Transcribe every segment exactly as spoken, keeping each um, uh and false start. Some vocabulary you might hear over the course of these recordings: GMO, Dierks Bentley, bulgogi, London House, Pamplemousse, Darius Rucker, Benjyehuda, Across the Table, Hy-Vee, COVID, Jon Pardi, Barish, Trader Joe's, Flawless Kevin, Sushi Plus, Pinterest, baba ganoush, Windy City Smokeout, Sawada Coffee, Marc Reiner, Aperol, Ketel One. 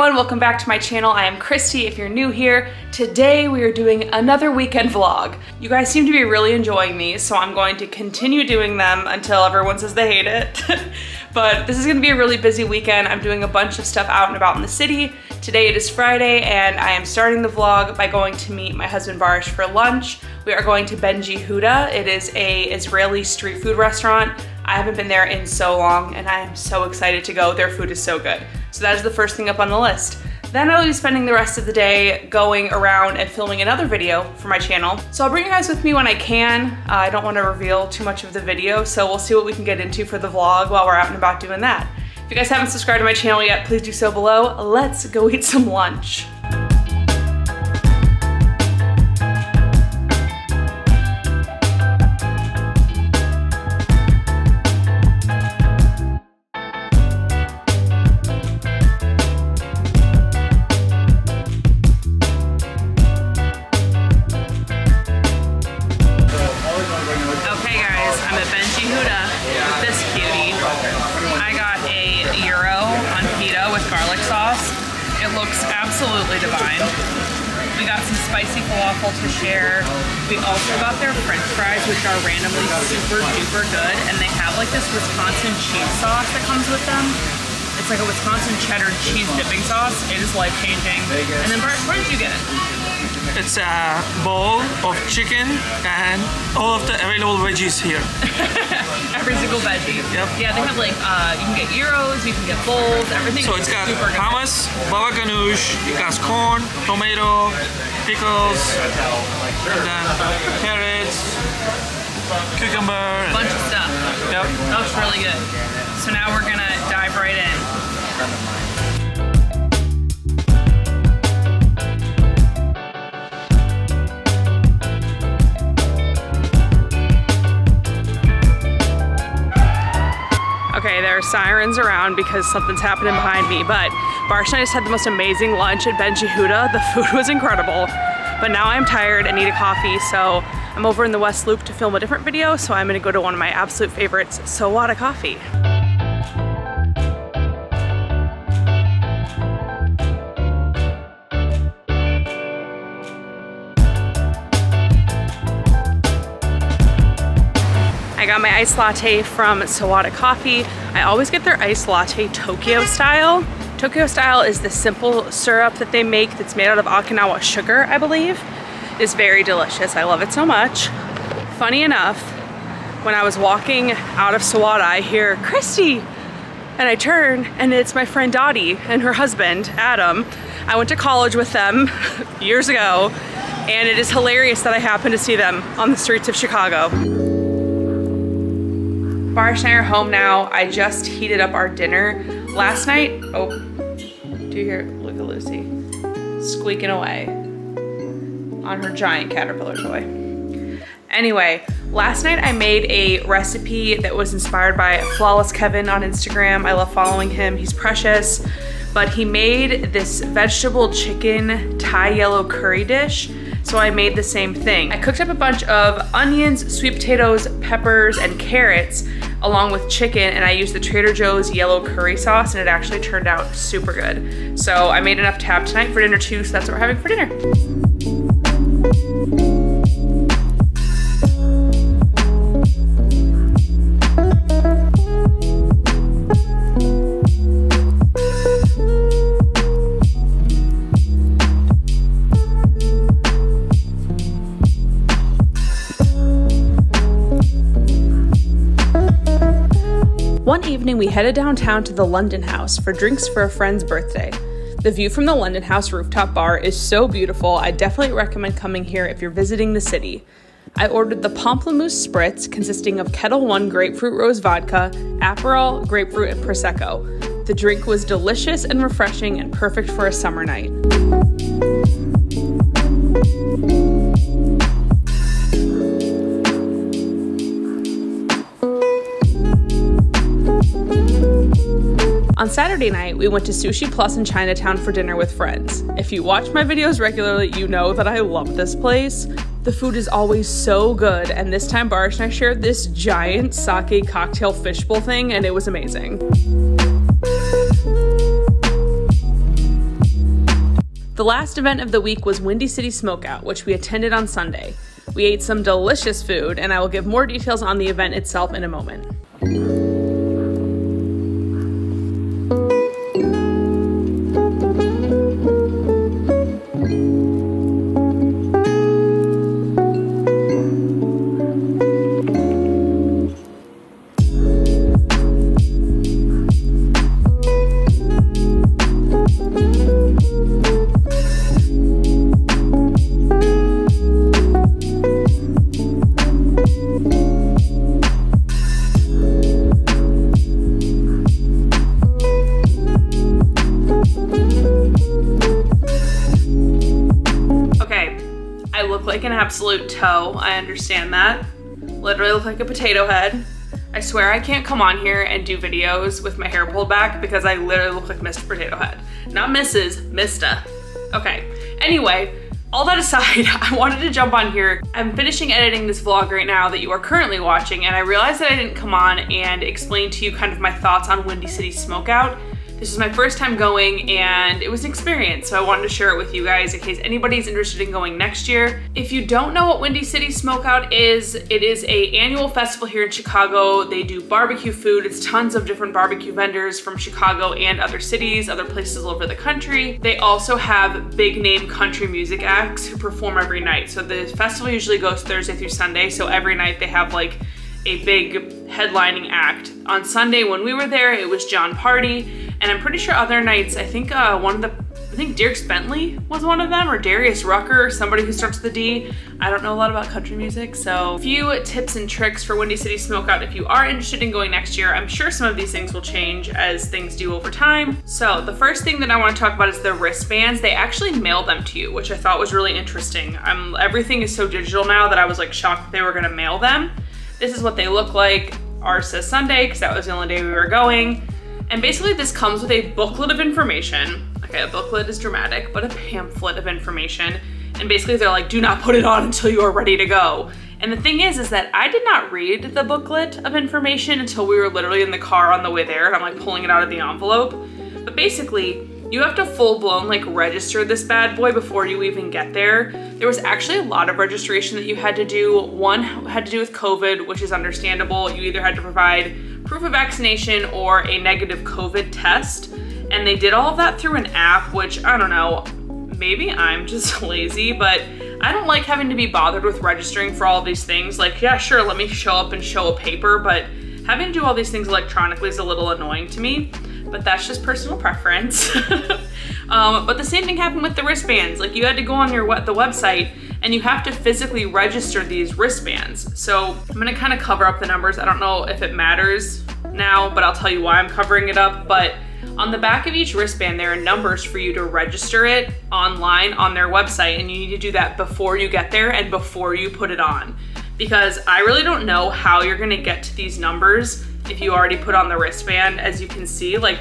everyone, welcome back to my channel. I am Christy if you're new here. Today we are doing another weekend vlog. You guys seem to be really enjoying these, so I'm going to continue doing them until everyone says they hate it. But this is gonna be a really busy weekend. I'm doing a bunch of stuff out and about in the city. Today it is Friday and I am starting the vlog by going to meet my husband Barish for lunch. We are going to Benjyehuda. It is a Israeli street food restaurant. I haven't been there in so long and I am so excited to go. Their food is so good. So that is the first thing up on the list. Then I'll be spending the rest of the day going around and filming another video for my channel. So I'll bring you guys with me when I can. Uh, I don't want to reveal too much of the video, so we'll see what we can get into for the vlog while we're out and about doing that. If you guys haven't subscribed to my channel yet, please do so below. Let's go eat some lunch. To share. We also got their french fries, which are randomly super duper good, and they have like this Wisconsin cheese sauce that comes with them. It's like a Wisconsin cheddar cheese dipping sauce. It is life-changing. And then Bart, where did you get it? It's a bowl of chicken and all of the available veggies here. Every single veggie. Yep. Yeah, they have like, uh, you can get gyros, you can get bowls, everything. So it's got hummus, baba ganoush, it has corn, tomato, pickles, and then carrots, cucumber. A bunch of stuff. Yep. That looks really good. So now we're gonna dive right in. Okay, there are sirens around because something's happening behind me, but Barish and I just had the most amazing lunch at Benjyehuda. The food was incredible, but now I'm tired and need a coffee, so I'm over in the West Loop to film a different video, so I'm gonna go to one of my absolute favorites, Sawada Coffee. I got my iced latte from Sawada Coffee. I always get their iced latte Tokyo style. Tokyo style is the simple syrup that they make that's made out of Okinawa sugar, I believe. It's very delicious. I love it so much. Funny enough, when I was walking out of Sawada, I hear, "Christy!" And I turn, and it's my friend Dottie and her husband, Adam. I went to college with them years ago, and it is hilarious that I happened to see them on the streets of Chicago. Barish and I are home now. I just heated up our dinner. Last night, oh, do you hear, look at Lucy, squeaking away on her giant caterpillar toy. Anyway, last night I made a recipe that was inspired by Flawless Kevin on Instagram. I love following him, he's precious. But he made this vegetable chicken Thai yellow curry dish. So I made the same thing. I cooked up a bunch of onions, sweet potatoes, peppers, and carrots along with chicken, and I used the Trader Joe's yellow curry sauce, and it actually turned out super good. So I made enough to have tonight for dinner too, so that's what we're having for dinner. One evening, we headed downtown to the London House for drinks for a friend's birthday. The view from the London House rooftop bar is so beautiful, I definitely recommend coming here if you're visiting the city. I ordered the Pamplemousse Spritz, consisting of Ketel One Grapefruit Rose Vodka, Aperol, Grapefruit, and Prosecco. The drink was delicious and refreshing and perfect for a summer night. On Saturday night, we went to Sushi Plus in Chinatown for dinner with friends. If you watch my videos regularly, you know that I love this place. The food is always so good, and this time Barish and I shared this giant sake cocktail fishbowl thing, and it was amazing. The last event of the week was Windy City Smokeout, which we attended on Sunday. We ate some delicious food, and I will give more details on the event itself in a moment. Like an absolute toe, I understand that. Literally look like a potato head. I swear I can't come on here and do videos with my hair pulled back because I literally look like Mister Potato Head. Not Missus, Mister. Okay, anyway, all that aside, I wanted to jump on here. I'm finishing editing this vlog right now that you are currently watching, and I realized that I didn't come on and explain to you kind of my thoughts on Windy City Smokeout. This is my first time going and it was an experience, so I wanted to share it with you guys in case anybody's interested in going next year. If you don't know what Windy City Smokeout is, it is an annual festival here in Chicago. They do barbecue food. It's tons of different barbecue vendors from Chicago and other cities, other places all over the country. They also have big name country music acts who perform every night. So the festival usually goes Thursday through Sunday, so every night they have like a big headlining act. On Sunday when we were there, it was Jon Pardi. And I'm pretty sure other nights, I think uh, one of the, I think Dierks Bentley was one of them, or Darius Rucker, somebody who starts with a D. I don't know a lot about country music, so a few tips and tricks for Windy City Smokeout if you are interested in going next year. I'm sure some of these things will change as things do over time. So the first thing that I want to talk about is the wristbands. They actually mail them to you, which I thought was really interesting. Um, everything is so digital now that I was like shocked that they were gonna mail them. This is what they look like. Ours says Sunday, because that was the only day we were going. And basically this comes with a booklet of information. Okay, a booklet is dramatic, but a pamphlet of information. And basically they're like, do not put it on until you are ready to go. And the thing is, is that I did not read the booklet of information until we were literally in the car on the way there, and I'm like pulling it out of the envelope. But basically, you have to full blown like register this bad boy before you even get there. There was actually a lot of registration that you had to do. One had to do with COVID, which is understandable. You either had to provide proof of vaccination or a negative COVID test. And they did all of that through an app, which I don't know, maybe I'm just lazy, but I don't like having to be bothered with registering for all of these things. Like, yeah, sure, let me show up and show a paper, but having to do all these things electronically is a little annoying to me, but that's just personal preference. um, but the same thing happened with the wristbands. Like you had to go on your the website and you have to physically register these wristbands. So I'm gonna kind of cover up the numbers. I don't know if it matters now, but I'll tell you why I'm covering it up. But on the back of each wristband, there are numbers for you to register it online on their website. And you need to do that before you get there and before you put it on. Because I really don't know how you're gonna get to these numbers if you already put on the wristband. As you can see, like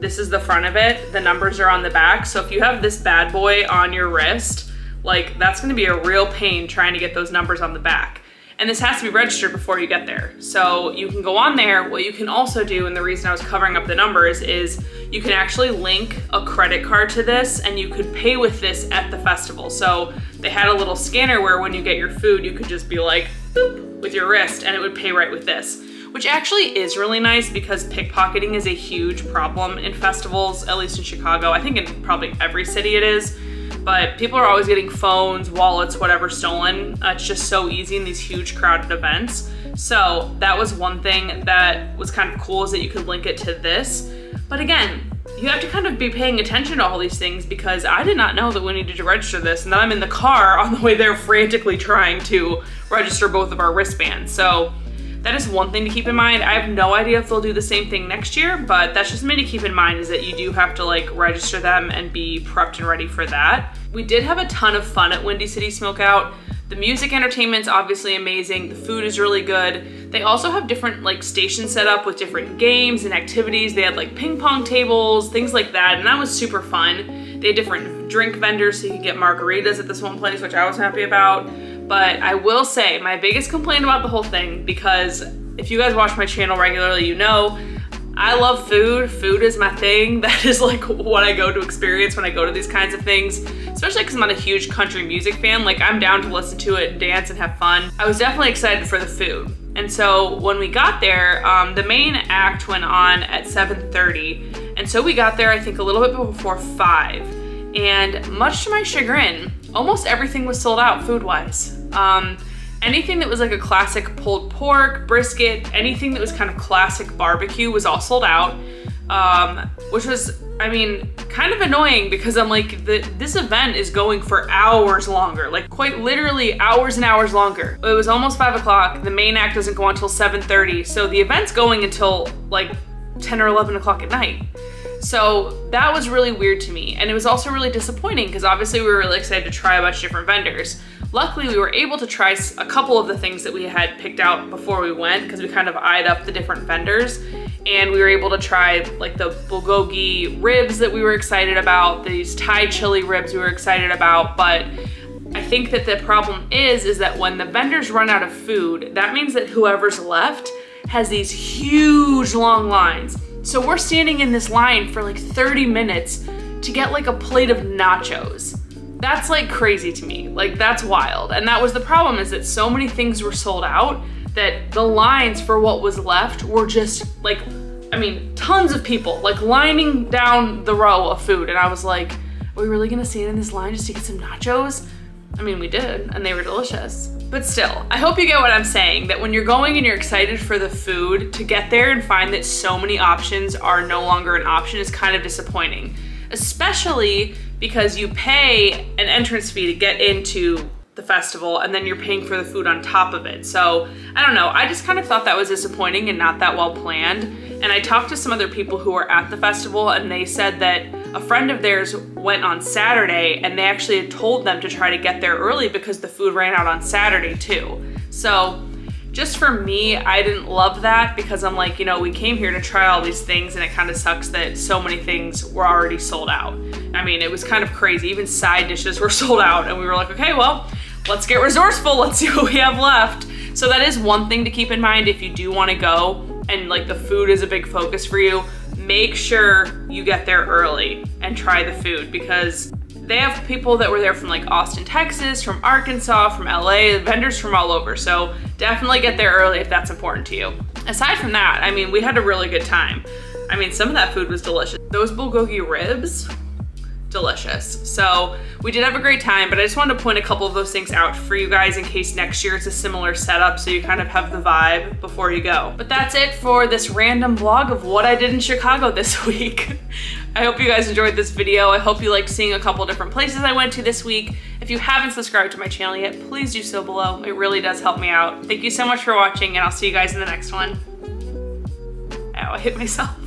this is the front of it, the numbers are on the back. So if you have this bad boy on your wrist, like that's gonna be a real pain trying to get those numbers on the back. And this has to be registered before you get there. So you can go on there. What you can also do, and the reason I was covering up the numbers, is you can actually link a credit card to this and you could pay with this at the festival. So they had a little scanner where when you get your food, you could just be like, boop, with your wrist and it would pay right with this, which actually is really nice because pickpocketing is a huge problem in festivals, at least in Chicago. I think in probably every city it is. But people are always getting phones, wallets, whatever stolen. Uh, it's just so easy in these huge crowded events. So that was one thing that was kind of cool, is that you could link it to this. But again, you have to kind of be paying attention to all these things because I did not know that we needed to register this. And then I'm in the car on the way there frantically trying to register both of our wristbands. So that is one thing to keep in mind. I have no idea if they'll do the same thing next year, but that's just something to keep in mind, is that you do have to like register them and be prepped and ready for that. We did have a ton of fun at Windy City Smokeout. The music entertainment's obviously amazing. The food is really good. They also have different like stations set up with different games and activities. They had like ping pong tables, things like that. And that was super fun. They had different drink vendors, so you could get margaritas at this one place, which I was happy about. But I will say my biggest complaint about the whole thing, because if you guys watch my channel regularly, you know, I love food. Food is my thing. That is like what I go to experience when I go to these kinds of things, especially because I'm not a huge country music fan. Like, I'm down to listen to it, dance, and have fun. I was definitely excited for the food. And so when we got there, um, the main act went on at seven thirty. And so we got there, I think, a little bit before five. And much to my chagrin, almost everything was sold out food-wise. Um, Anything that was like a classic pulled pork, brisket, anything that was kind of classic barbecue was all sold out, um, which was, I mean, kind of annoying because I'm like, the, this event is going for hours longer, like quite literally hours and hours longer. It was almost five o'clock. The main act doesn't go on until seven thirty. So the event's going until like ten or eleven o'clock at night. So that was really weird to me. And it was also really disappointing because obviously we were really excited to try a bunch of different vendors. Luckily, we were able to try a couple of the things that we had picked out before we went because we kind of eyed up the different vendors, and we were able to try like the bulgogi ribs that we were excited about, these Thai chili ribs we were excited about. But I think that the problem is, is that when the vendors run out of food, that means that whoever's left has these huge long lines. So we're standing in this line for like thirty minutes to get like a plate of nachos. That's like crazy to me, like that's wild. And that was the problem, is that so many things were sold out that the lines for what was left were just like, I mean, tons of people like lining down the row of food. And I was like, are we really gonna stand in this line just to get some nachos? I mean, we did, and they were delicious. But still, I hope you get what I'm saying, that when you're going and you're excited for the food, to get there and find that so many options are no longer an option is kind of disappointing, especially because you pay an entrance fee to get into the festival and then you're paying for the food on top of it. So I don't know, I just kind of thought that was disappointing and not that well planned. And I talked to some other people who were at the festival, and they said that a friend of theirs went on Saturday and they actually had told them to try to get there early because the food ran out on Saturday too. So just for me, I didn't love that because I'm like, you know, we came here to try all these things, and it kind of sucks that so many things were already sold out. I mean, it was kind of crazy. Even side dishes were sold out, and we were like, okay, well, let's get resourceful. Let's see what we have left. So that is one thing to keep in mind if you do want to go and like the food is a big focus for you. Make sure you get there early and try the food, because they have people that were there from like Austin, Texas, from Arkansas, from L A, vendors from all over. So definitely get there early if that's important to you. Aside from that, I mean, we had a really good time. I mean, some of that food was delicious. Those bulgogi ribs, delicious. So we did have a great time, but I just wanted to point a couple of those things out for you guys in case next year it's a similar setup, so you kind of have the vibe before you go. But that's it for this random vlog of what I did in Chicago this week. I hope you guys enjoyed this video. I hope you liked seeing a couple different places I went to this week. If you haven't subscribed to my channel yet, please do so below. It really does help me out. Thank you so much for watching, and I'll see you guys in the next one. Ow, I hit myself.